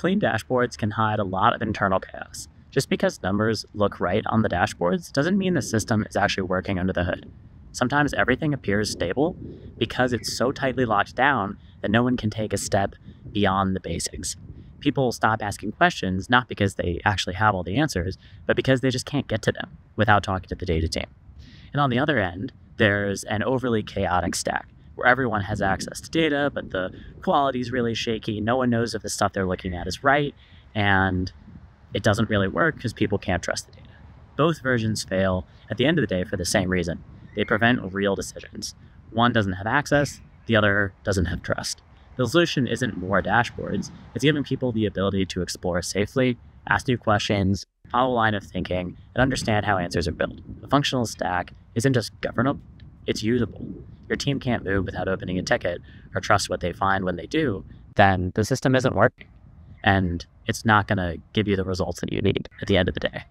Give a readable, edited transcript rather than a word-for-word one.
Clean dashboards can hide a lot of internal chaos. Just because numbers look right on the dashboards doesn't mean the system is actually working under the hood. Sometimes everything appears stable because it's so tightly locked down that no one can take a step beyond the basics. People stop asking questions not because they actually have all the answers, but because they just can't get to them without talking to the data team. And on the other end, there's an overly chaotic stack where everyone has access to data, but the quality is really shaky. No one knows if the stuff they're looking at is right, and it doesn't really work because people can't trust the data. Both versions fail at the end of the day for the same reason. They prevent real decisions. One doesn't have access, the other doesn't have trust. The solution isn't more dashboards. It's giving people the ability to explore safely, ask new questions, follow a line of thinking, and understand how answers are built. A functional stack isn't just governable, it's usable. Your team can't move without opening a ticket or trust what they find when they do, then the system isn't working. And it's not going to give you the results that you need at the end of the day.